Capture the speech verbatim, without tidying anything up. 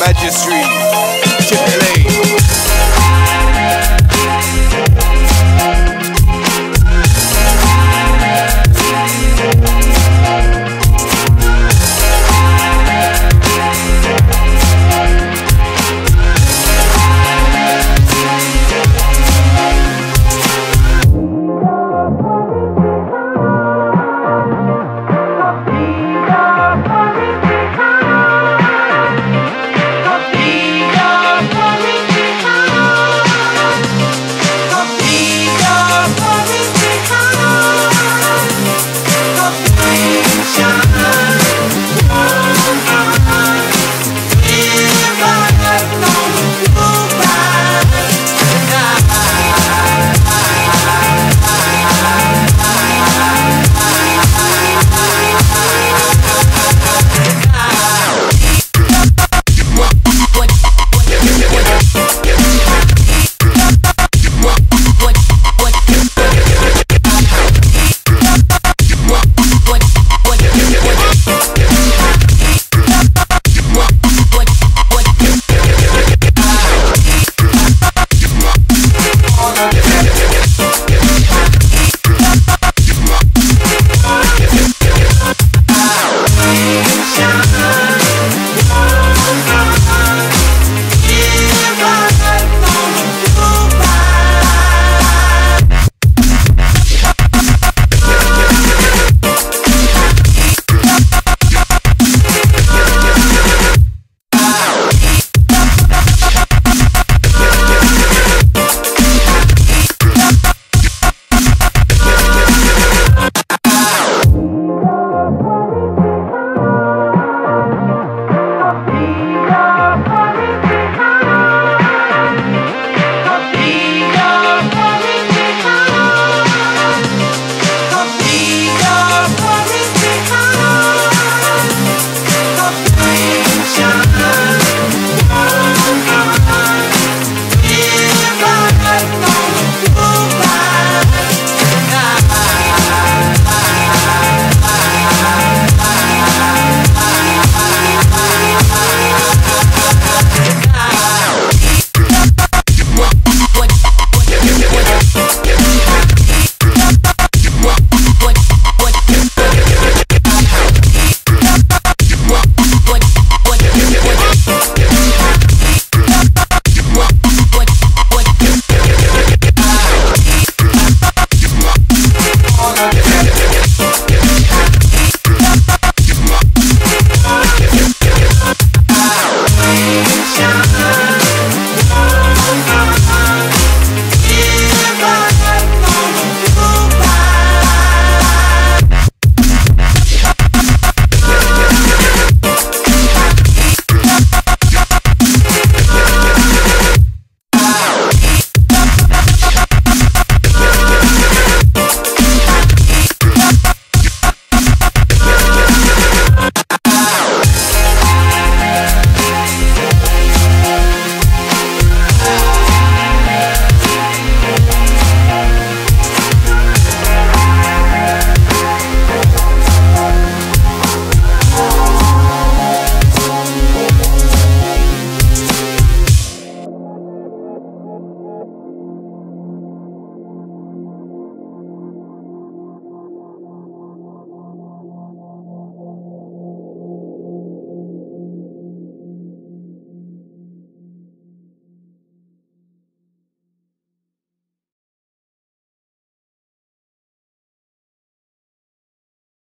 Majestry.